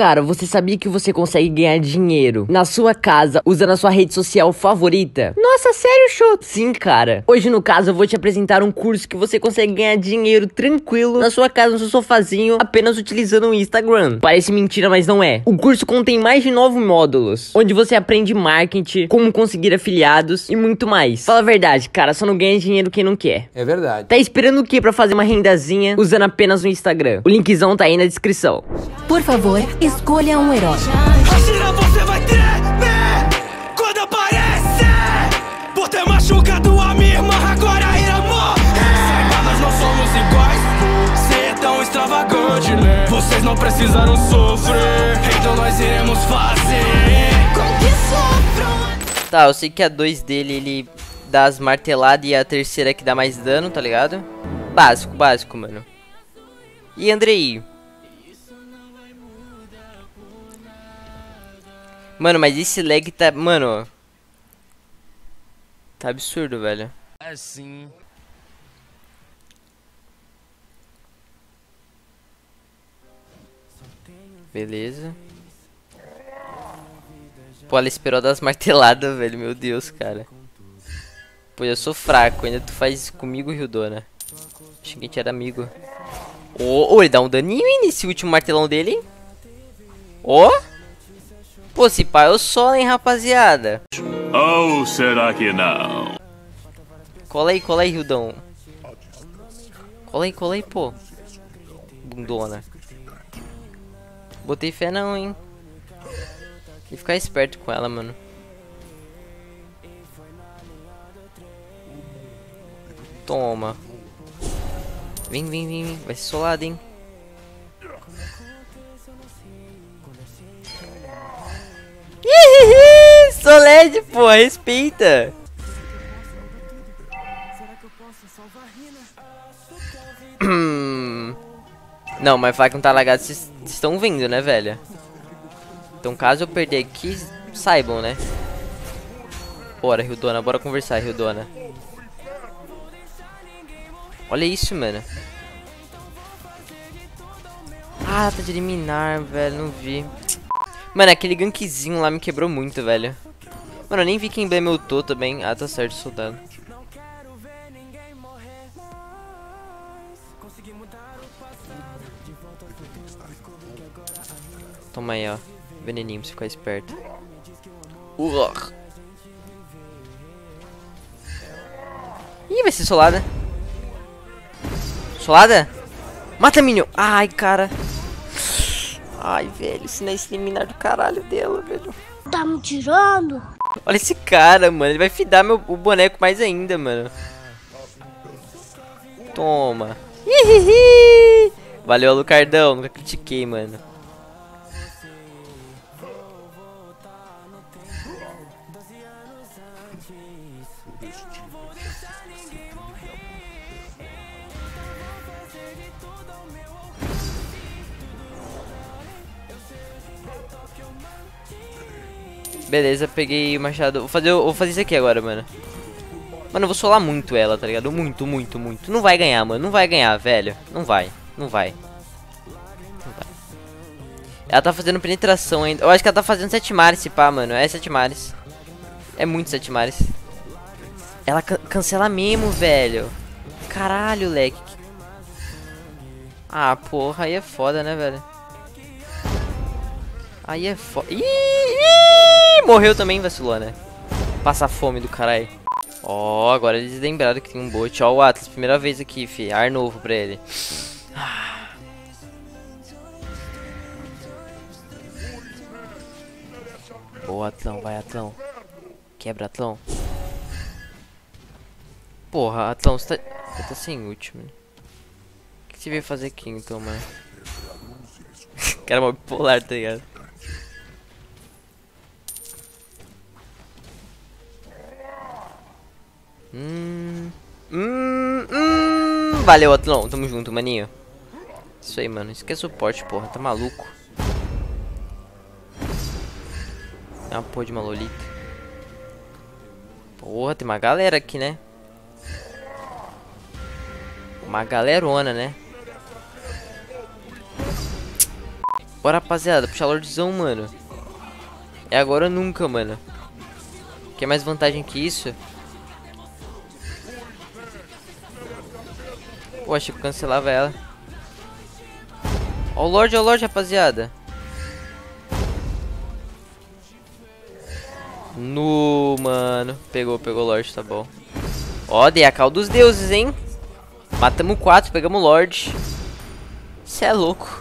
Cara, você sabia que você consegue ganhar dinheiro na sua casa usando a sua rede social favorita? Nossa, sério, Chuto? Sim, cara. Hoje, no caso, eu vou te apresentar um curso que você consegue ganhar dinheiro tranquilo na sua casa, no seu sofazinho, apenas utilizando o Instagram. Parece mentira, mas não é. O curso contém mais de 9 módulos, onde você aprende marketing, como conseguir afiliados e muito mais. Fala a verdade, cara, só não ganha dinheiro quem não quer. É verdade. Tá esperando o que pra fazer uma rendazinha usando apenas o Instagram? O linkzão tá aí na descrição. Por favor, escolha um herói. Atira, você vai tremer quando aparecer. Por ter machucado a minha irmã, agora irá morrer. Nós não somos iguais, você é tão extravagante, né? Vocês não precisaram sofrer, então nós iremos fazer com que sofram. Tá, eu sei que a 2 dele, ele dá as marteladas e a terceira que dá mais dano, tá ligado? Básico, básico, mano. E Andrei? Mano, mas esse lag tá... Mano... Tá absurdo, velho. É sim. Beleza. Pô, ela esperou das marteladas, velho. Meu Deus, cara. Pô, eu sou fraco. Ainda tu faz isso comigo, Rildona. Achei que a gente era amigo. Ele dá um daninho, hein, nesse último martelão dele, hein? Pô, se pá, eu solo, hein, rapaziada. Ou será que não? Cola aí, Rildão. Cola aí, pô. Bundona. Botei fé não, hein. Tem que ficar esperto com ela, mano. Toma. Vem. Vai ser solado, hein. Sou LED, pô, respeita. Não, mas vai que não tá lagado. Vocês estão vendo, né, velho? Então caso eu perder aqui, saibam, né? Bora, Rildona, bora conversar, Rildona. Olha isso, mano. Ah, tá de eliminar, velho, não vi. Mano, aquele gankzinho lá me quebrou muito, velho. Mano, eu nem vi quem blame eu tô também. Ah, tá certo, soldado. Toma aí, ó. Veneninho, pra você ficar esperto. Ih, vai ser solada. Solada? Mata, Minion. Ai, cara. Ai, velho, se não é esse liminar do caralho dela, velho. Tá me tirando? Olha esse cara, mano. Ele vai fidar o boneco mais ainda, mano. Toma. Ihihi. Valeu, Lucardão. Nunca critiquei, mano. Beleza, peguei o machado. Vou fazer isso aqui agora, mano. Mano, eu vou solar muito ela, tá ligado? Muito. Não vai ganhar, mano. Não vai ganhar, velho. Não vai. Ela tá fazendo penetração ainda. Eu acho que ela tá fazendo 7 mares, se pá, mano. É 7 mares. É muito 7 mares. Ela cancela mesmo, velho. Caralho, leque. Ah, porra. Aí é foda, né, velho? Aí é foda. Morreu também, vacilou, né? Passa fome do caralho. Ó, agora eles lembraram que tem um bot. Ó, o Atlas, primeira vez aqui, fi. Ar novo pra ele. Boa, Atlão. Vai, Atlão. Quebra, Atlão. Porra, Atlão, você tá sem ult, mano. O que você veio fazer aqui, então, mano? Cara, mó bipolar, tá ligado? Valeu, Atlão, tamo junto, maninho. Isso aí, mano, isso que é suporte, porra, tá maluco. É uma porra de uma lolita. Porra, tem uma galera aqui, né? Uma galerona, né? Bora, rapaziada, puxar lordzão, mano. É agora ou nunca, mano. Quer mais vantagem que isso? Pô, achei que eu cancelava ela. Ó o Lorde, rapaziada. No, mano. Pegou o Lorde, tá bom. Ó, dei a cal dos deuses, hein. Matamos 4, pegamos o Lorde. Cê é louco.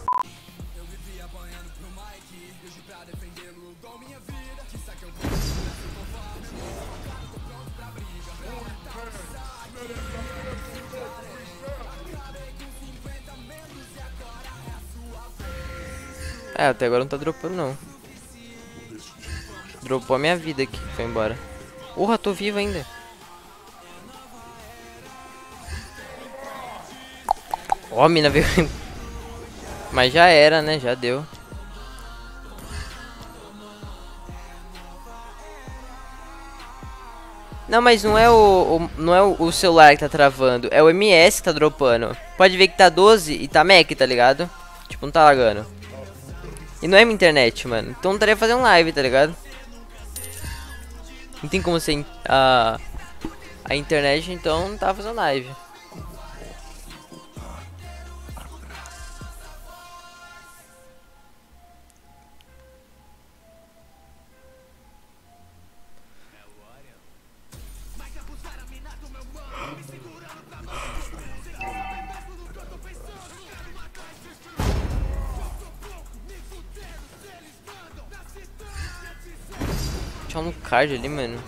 É, até agora não tá dropando, não. Dropou a minha vida aqui, foi embora. Porra, tô vivo ainda. Ó, a mina veio. Mas já era, né? Já deu. Não, mas não é o celular que tá travando. É o MS que tá dropando. Pode ver que tá 12 e tá Mac, tá ligado? Tipo, não tá lagando. E não é minha internet, mano. Então não estaria fazendo live, tá ligado? Não tem como ser a internet, então não tava fazendo live. Tinha um Lucard ali, mano.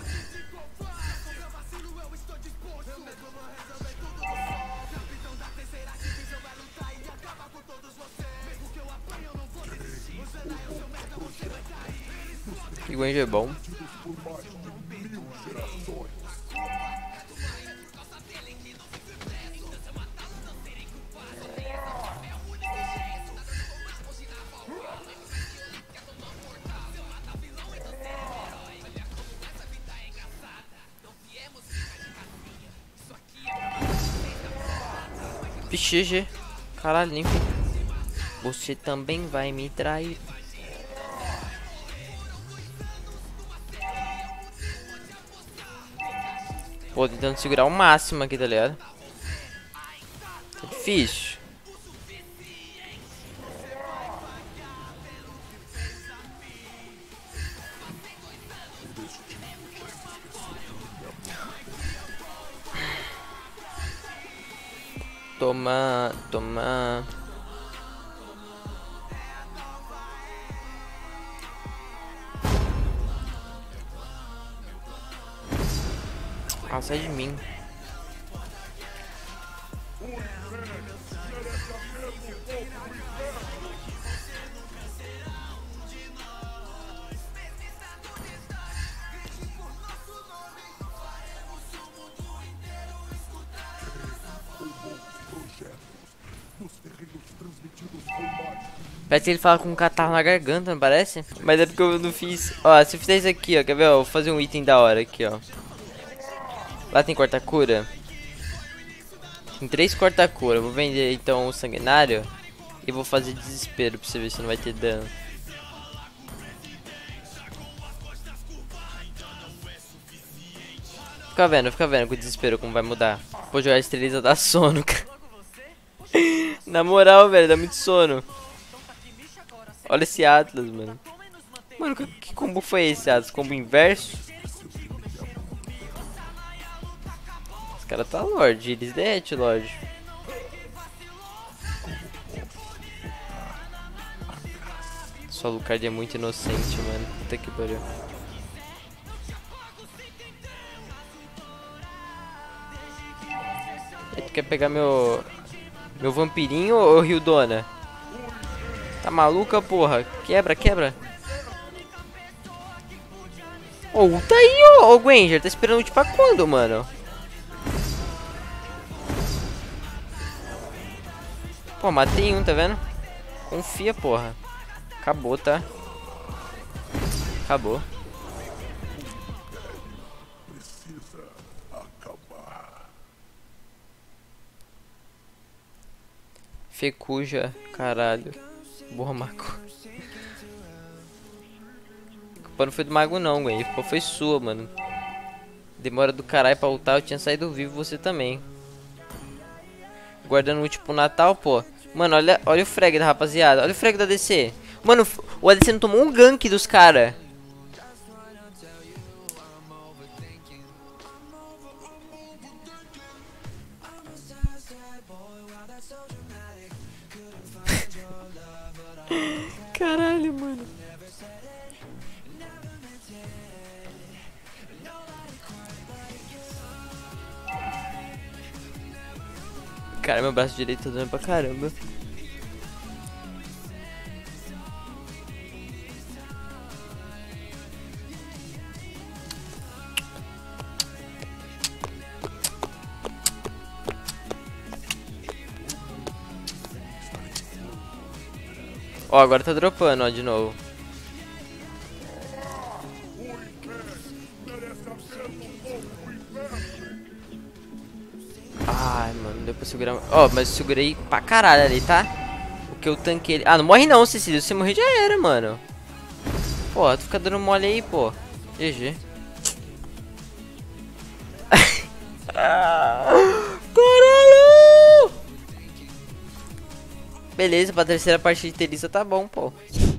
Que Gwen é bom. GG, caralho, limpo. Você também vai me trair. Pô, tentando segurar o máximo aqui, tá ligado? Tá difícil. Toma. Ah, sai de mim. Parece que ele fala com um catarro na garganta, não parece? Mas é porque eu não fiz. Ó, se eu fizer isso aqui, ó, quer ver? Ó, vou fazer um item da hora aqui, ó. Lá tem corta-cura. Tem 3 corta-cura. Vou vender então o sanguinário. E vou fazer desespero pra você ver se não vai ter dano. Fica vendo com o desespero como vai mudar. Vou jogar a Terizla, dá sono, cara. Na moral, velho, dá muito sono. Olha esse Atlas, mano. Mano, que combo foi esse Atlas? Combo inverso? Os caras tá Lorde, eles derretem Lorde. Só o Lucard é muito inocente, mano. Puta que pariu. Aí tu quer pegar meu vampirinho ou Rildona? Tá maluca, porra? Quebra. Ô, tá aí, ô Granger. Tá esperando ult pra quando, mano? Pô, matei um, tá vendo? Confia, porra. Acabou, tá? Acabou. Fecuja, caralho. Boa, Marco. culpa não foi do mago não, Gwen. A culpa foi sua, mano. Demora do caralho pra ultar, eu tinha saído vivo, você também. Guardando ult pro Natal, pô. Mano, olha o frag da rapaziada. Olha o frag da ADC. Mano, o ADC não tomou um gank dos caras. Caralho, mano. Cara, meu braço direito tá doendo pra caramba. Ó, agora tá dropando, ó, de novo. Ai, mano, não deu pra segurar. Ó, mas eu segurei pra caralho ali, tá? Porque eu tanquei ele. Ah, não morre não, Cecília. Se você morrer já era, mano. Pô, tu fica dando mole aí, pô. GG. Beleza, pra terceira parte de Terizla tá bom, pô.